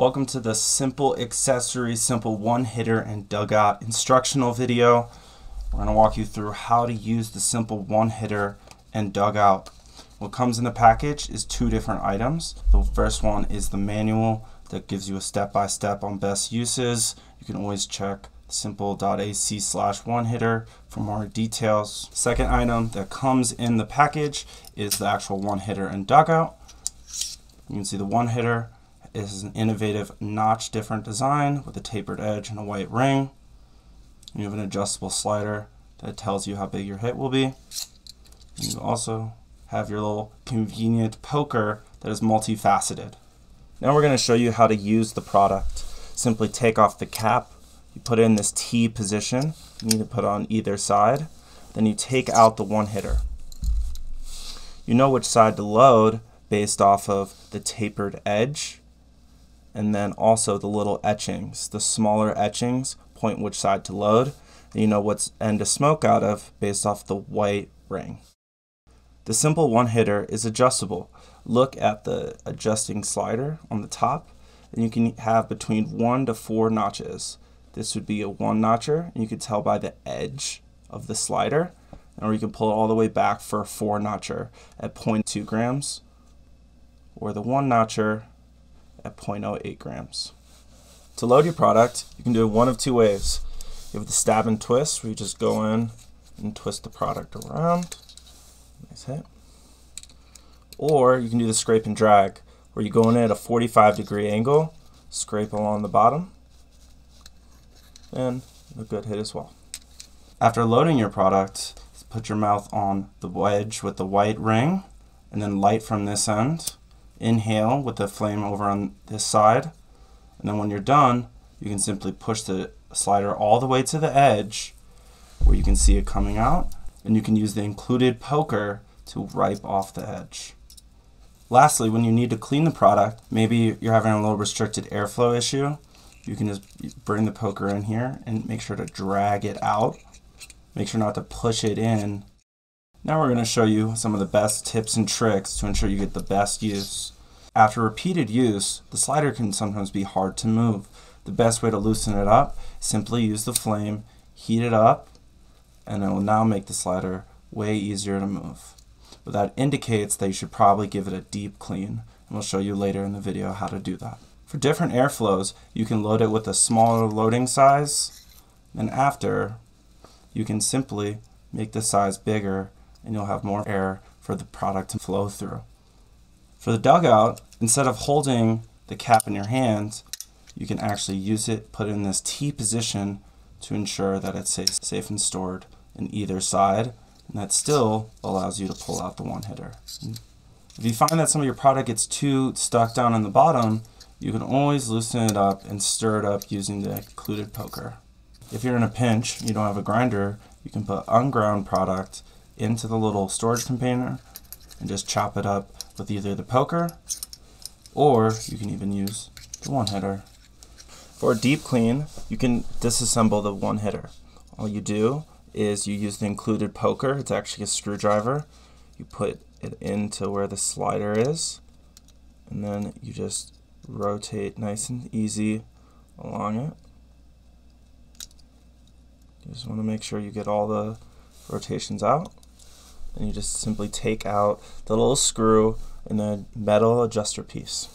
Welcome to the Simple Accessories, Simple One-Hitter and Dugout instructional video. We're going to walk you through how to use the Simple One-Hitter and Dugout. What comes in the package is two different items. The first one is the manual that gives you a step-by-step on best uses. You can always check simple.ac/one-hitter for more details. Second item that comes in the package is the actual one-hitter and dugout. You can see the one-hitter. It is an innovative notch different design with a tapered edge and a white ring. You have an adjustable slider that tells you how big your hit will be. And you also have your little convenient poker that is multifaceted. Now we're going to show you how to use the product. Simply take off the cap. You put it in this T position. You need to put on either side. Then you take out the one hitter. You know which side to load based off of the tapered edge. And then also the little etchings, the smaller etchings, point which side to load. And you know what end to smoke out of based off the white ring. The simple one-hitter is adjustable. Look at the adjusting slider on the top, and you can have between 1 to 4 notches. This would be a 1-notcher, and you can tell by the edge of the slider, or you can pull it all the way back for a 4-notcher at 0.2 grams, or the 1-notcher at 0.08 grams. To load your product, you can do it one of two ways. You have the stab and twist, where you just go in and twist the product around. Nice hit. Or you can do the scrape and drag, where you go in at a 45-degree angle, scrape along the bottom, and a good hit as well. After loading your product, put your mouth on the wedge with the white ring, and then light from this end. Inhale with the flame over on this side, and then when you're done, you can simply push the slider all the way to the edge where you can see it coming out, and you can use the included poker to wipe off the edge. Lastly, when you need to clean the product, maybe you're having a little restricted airflow issue, you can just bring the poker in here and make sure to drag it out. Make sure not to push it in. Now we're going to show you some of the best tips and tricks to ensure you get the best use. After repeated use, the slider can sometimes be hard to move. The best way to loosen it up, simply use the flame, heat it up, and it will now make the slider way easier to move. But that indicates that you should probably give it a deep clean, and we'll show you later in the video how to do that. For different airflows, you can load it with a smaller loading size, and after, you can simply make the size bigger and you'll have more air for the product to flow through. For the dugout, instead of holding the cap in your hand, you can actually use it, put it in this T position to ensure that it's safe and stored in either side, and that still allows you to pull out the one-hitter. If you find that some of your product gets too stuck down in the bottom, you can always loosen it up and stir it up using the included poker. If you're in a pinch, you don't have a grinder, you can put unground product into the little storage container and just chop it up with either the poker, or you can even use the one-hitter. For a deep clean, you can disassemble the one-hitter. All you do is you use the included poker. It's actually a screwdriver. You put it into where the slider is, and then you just rotate nice and easy along it. You just want to make sure you get all the rotations out. And you just simply take out the little screw and the metal adjuster piece.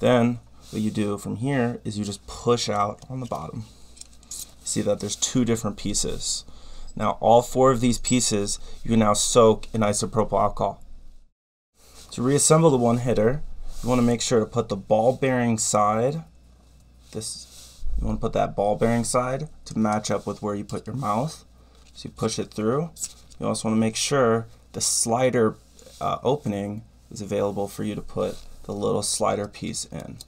Then what you do from here is you just push out on the bottom. See that there's two different pieces. Now all 4 of these pieces you can now soak in isopropyl alcohol. To reassemble the one hitter, you want to make sure to put the ball bearing side, you want to put that ball bearing side to match up with where you put your mouth. So you push it through. You also want to make sure the slider opening is available for you to put the little slider piece in.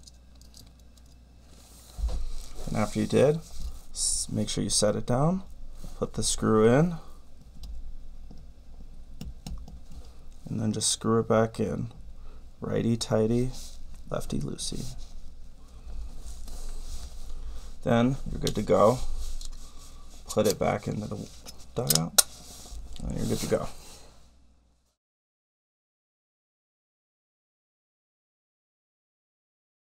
And after you did, make sure you set it down, put the screw in, and then just screw it back in. Righty tighty, lefty loosey. Then you're good to go. Put it back into the dugout. You're good to go.